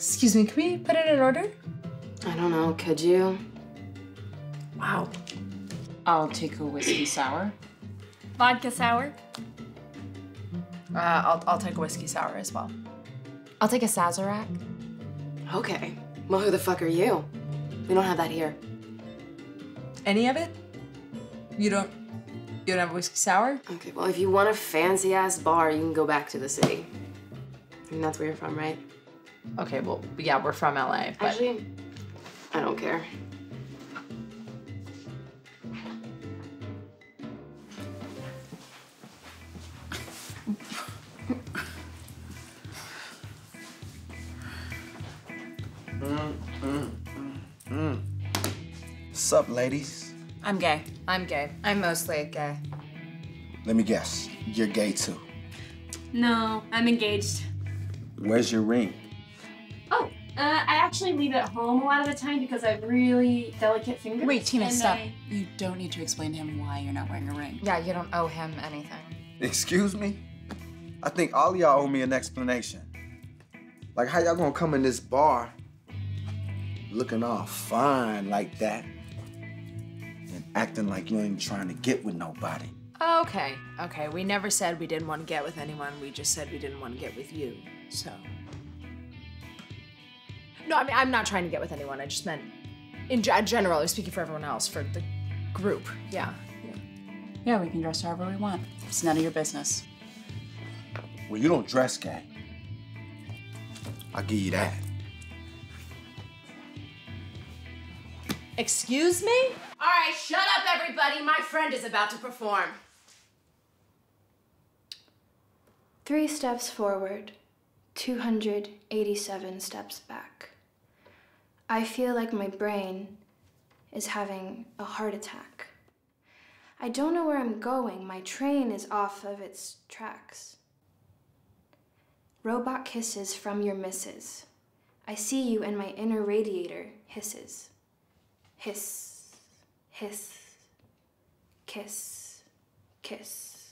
Excuse me, can we put it in order? I don't know, could you? Wow. I'll take a whiskey sour. Vodka sour? I'll take a whiskey sour as well. I'll take a Sazerac. Okay. Well, who the fuck are you? We don't have that here. Any of it? You don't have a whiskey sour? Okay, well, if you want a fancy-ass bar, you can go back to the city. I mean, that's where you're from, right? Okay, well, yeah, we're from LA, but... Actually, I don't care. What's up, ladies? I'm gay. I'm gay. I'm mostly gay. Let me guess. You're gay, too. No, I'm engaged. Where's your ring? Oh, I actually leave it home a lot of the time because I have really delicate fingers. Wait, Tina, stop. You don't need to explain to him why you're not wearing a ring. Yeah, you don't owe him anything. Excuse me? I think all y'all owe me an explanation. Like, how y'all gonna come in this bar looking all fine like that and acting like you ain't trying to get with nobody? Okay, okay. We never said we didn't want to get with anyone. We just said we didn't want to get with you, so. No, I mean, I'm not trying to get with anyone. I just meant in general, I was speaking for everyone else, for the group. Yeah. Yeah, we can dress however we want. It's none of your business. Well, you don't dress gay. I'll give you that. Excuse me? All right, shut up, everybody. My friend is about to perform. 3 steps forward, 287 steps back. I feel like my brain is having a heart attack. I don't know where I'm going. My train is off of its tracks. Robot kisses from your misses. I see you and my inner radiator hisses. Hiss, hiss, kiss, kiss.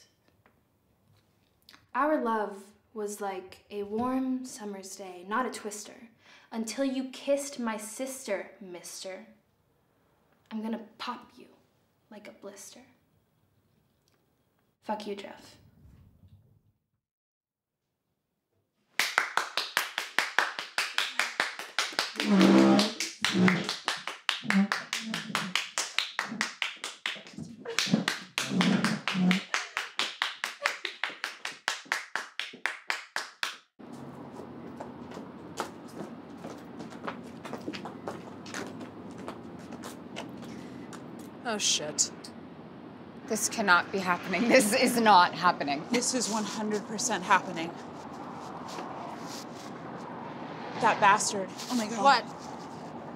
Our love was like a warm summer's day, not a twister, until you kissed my sister, mister. I'm gonna pop you like a blister. Fuck you, Jeff. Oh, shit. This cannot be happening. This is not happening. This is 100% happening. That bastard. Oh, my God. What?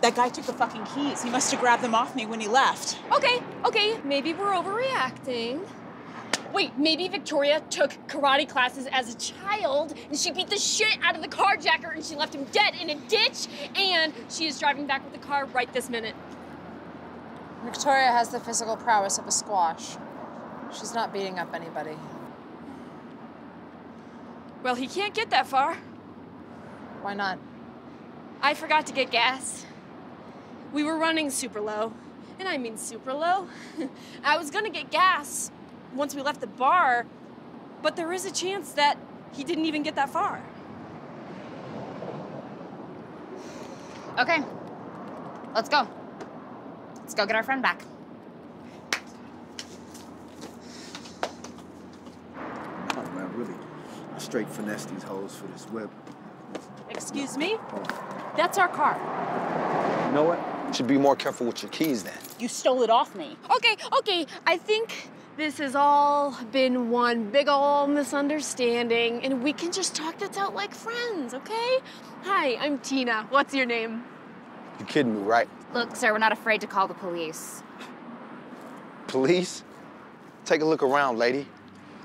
That guy took the fucking keys. He must have grabbed them off me when he left. Okay, okay. Maybe we're overreacting. Wait, maybe Victoria took karate classes as a child, and she beat the shit out of the carjacker, and she left him dead in a ditch, and she is driving back with the car right this minute. Victoria has the physical prowess of a squash. She's not beating up anybody. Well, he can't get that far. Why not? I forgot to get gas. We were running super low, and I mean super low. I was gonna get gas once we left the bar, but there is a chance that he didn't even get that far. Okay, let's go. Let's go get our friend back. Oh, man, really? I straight finessed these hoes for this whip. Excuse me? Oh. That's our car. You know what? You should be more careful with your keys, then. You stole it off me. Okay, okay. I think this has all been one big ol' misunderstanding, and we can just talk this out like friends, okay? Hi, I'm Tina. What's your name? You're kidding me, right? Look, sir, we're not afraid to call the police. Police? Take a look around, lady.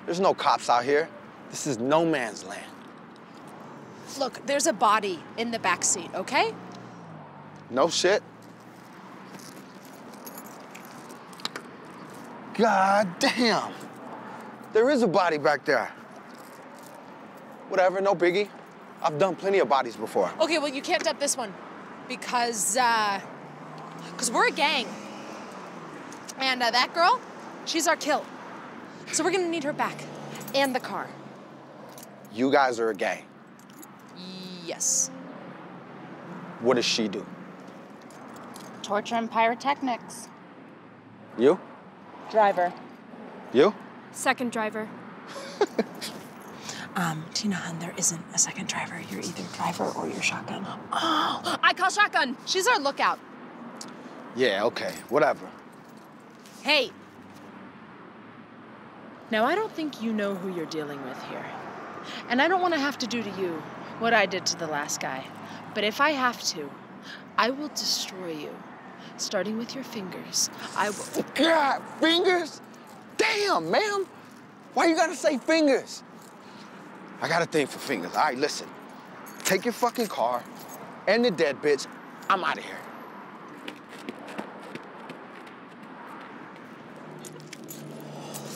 There's no cops out here. This is no man's land. Look, there's a body in the back seat, okay? No shit. God damn. There is a body back there. Whatever, no biggie. I've done plenty of bodies before. Okay, well, you can't dump this one because we're a gang. And that girl, she's our kill. So we're gonna need her back and the car. You guys are a gang? Yes. What does she do? Torture and pyrotechnics. You? Driver. You? Second driver. Tina, hun, there isn't a second driver. You're either driver or you're shotgun. Oh, I call shotgun. She's our lookout. Yeah, okay, whatever. Hey. Now, I don't think you know who you're dealing with here. And I don't want to have to do to you what I did to the last guy. But if I have to, I will destroy you, starting with your fingers. I will. God, fingers? Damn, ma'am. Why you gotta say fingers? I got a thing for fingers. All right, listen. Take your fucking car and the dead bitch. I'm out of here.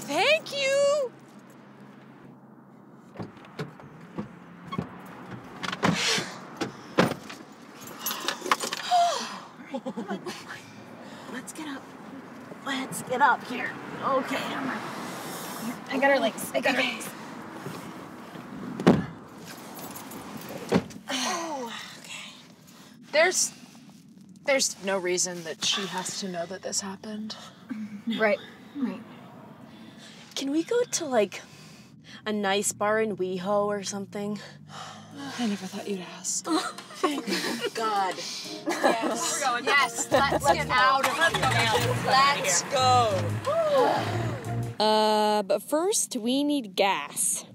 Thank you. All right, let's get up. Let's get up here. Okay, I'm up. Here, I got her legs. I got her legs. Oh, okay. There's no reason that she has to know that this happened. No. Right. Right. Can we go to like a nice bar in WeHo or something? I never thought you'd ask. Thank God. Yes. We're going. Yes. Let's get out of here. Let's go. But first, we need gas.